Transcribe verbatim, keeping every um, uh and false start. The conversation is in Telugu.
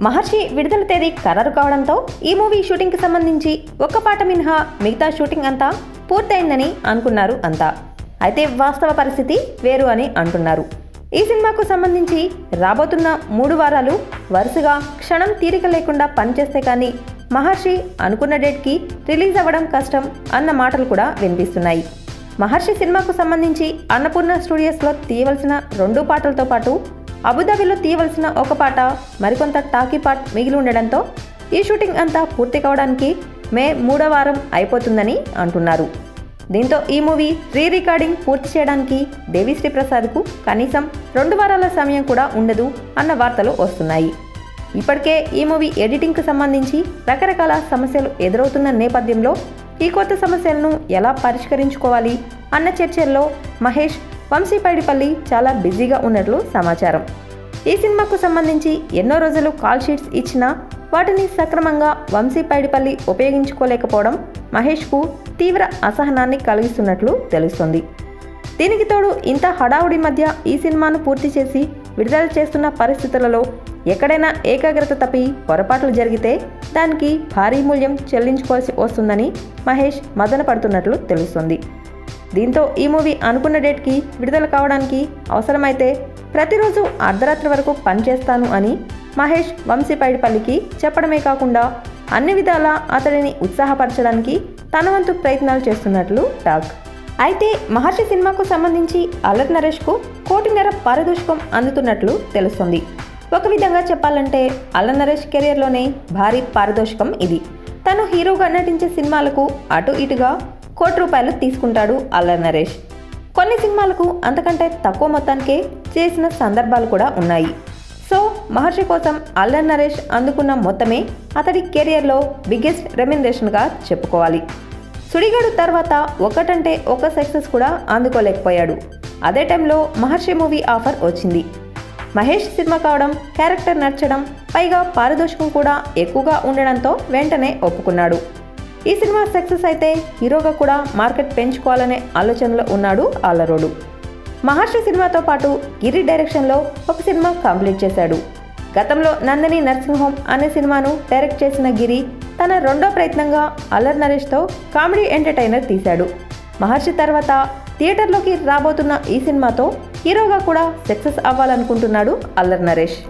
మహర్షి విడుదల తేదీ ఖరారు కావడంతో ఈ మూవీ షూటింగ్ కి సంబంధించి ఒక్క పాట మినహా మిగతా షూటింగ్ అంతా పూర్తయిందని అనుకున్నారు అంతా. అయితే వాస్తవ పరిస్థితి వేరు అని అంటున్నారు. ఈ సినిమాకు సంబంధించి రాబోతున్న మూడు వారాలు వరుసగా క్షణం తీరిక లేకుండా పనిచేస్తే కానీ మహర్షి అనుకున్న డేట్కి రిలీజ్ అవ్వడం కష్టం అన్న మాటలు కూడా వినిపిస్తున్నాయి. మహర్షి సినిమాకు సంబంధించి అన్నపూర్ణ స్టూడియోస్లో తీయవలసిన రెండు పాటలతో పాటు అబుదాబిలో తీయవలసిన ఒక పాట, మరికొంత టాకీ పార్ట్ మిగిలి ఉండడంతో ఈ షూటింగ్ అంతా పూర్తి కావడానికి మే మూడో వారం అయిపోతుందని అంటున్నారు. దీంతో ఈ మూవీ రీ రికార్డింగ్ పూర్తి చేయడానికి దేవిశ్రీ ప్రసాద్కు కనీసం రెండు వారాల సమయం కూడా ఉండదు అన్న వార్తలు వస్తున్నాయి. ఇప్పటికే ఈ మూవీ ఎడిటింగ్కు సంబంధించి రకరకాల సమస్యలు ఎదురవుతున్న నేపథ్యంలో ఈ కొత్త సమస్యలను ఎలా పరిష్కరించుకోవాలి అన్న చర్చల్లో మహేష్ వంశీపైడిపల్లి చాలా బిజీగా ఉన్నట్లు సమాచారం. ఈ సినిమాకు సంబంధించి ఎన్నో రోజులు కాల్ షీట్స్ ఇచ్చినా వాటిని సక్రమంగా వంశీపైడిపల్లి ఉపయోగించుకోలేకపోవడం మహేష్కు తీవ్ర అసహనాన్ని కలిగిస్తున్నట్లు తెలుస్తుంది. దీనికి తోడు ఇంత హడావుడి మధ్య ఈ సినిమాను పూర్తి చేసి విడుదల చేస్తున్న పరిస్థితులలో ఎక్కడైనా ఏకాగ్రత తప్పి పొరపాట్లు జరిగితే దానికి భారీ మూల్యం చెల్లించుకోవాల్సి వస్తుందని మహేష్ మదన పడుతున్నట్లు తెలుస్తుంది. దీంతో ఈ మూవీ అనుకున్న డేట్కి విడుదల కావడానికి అవసరమైతే ప్రతిరోజు అర్ధరాత్రి వరకు పనిచేస్తాను అని మహేష్ వంశీపైడిపల్లికి చెప్పడమే కాకుండా అన్ని విధాలా అతడిని ఉత్సాహపరచడానికి తన వంతు ప్రయత్నాలు చేస్తున్నట్లు టాక్. అయితే మహర్షి సినిమాకు సంబంధించి అల్లరి నరేష్కు కోటిన్నర పారితోషికం అందుతున్నట్లు తెలుస్తుంది. ఒక విధంగా చెప్పాలంటే అల్లరి నరేష్ కెరియర్లోనే భారీ పారితోషికం ఇది. తను హీరోగా నటించే సినిమాలకు అటు ఇటుగా కోటి రూపాయలు తీసుకుంటాడు అల్లరి నరేష్. కొన్ని సినిమాలకు అంతకంటే తక్కువ మొత్తానికే చేసిన సందర్భాలు కూడా ఉన్నాయి. సో మహర్షి కోసం అల్లరి నరేష్ అందుకున్న మొత్తమే అతడి కెరియర్లో బిగ్గెస్ట్ రెమ్యునరేషన్గా చెప్పుకోవాలి. సుడిగాడు తర్వాత ఒకటంటే ఒక సక్సెస్ కూడా అందుకోలేకపోయాడు. అదే టైంలో మహర్షి మూవీ ఆఫర్ వచ్చింది. మహేష్ సినిమా కావడం, క్యారెక్టర్ నచ్చడం, పైగా పారితోషికం కూడా ఎక్కువగా ఉండడంతో వెంటనే ఒప్పుకున్నాడు. ఈ సినిమా సక్సెస్ అయితే హీరోగా కూడా మార్కెట్ పెంచుకోవాలనే ఆలోచనలో ఉన్నాడు అల్లరోడు. మహర్షి సినిమాతో పాటు గిరి డైరెక్షన్లో ఒక సినిమా కంప్లీట్ చేశాడు. గతంలో నందిని నర్సింహోం అనే సినిమాను డైరెక్ట్ చేసిన గిరి తన రెండో ప్రయత్నంగా అల్లరి నరేష్తో కామెడీ ఎంటర్టైనర్ తీశాడు. మహర్షి తర్వాత థియేటర్లోకి రాబోతున్న ఈ సినిమాతో హీరోగా కూడా సక్సెస్ అవ్వాలనుకుంటున్నాడు అల్లరి నరేష్.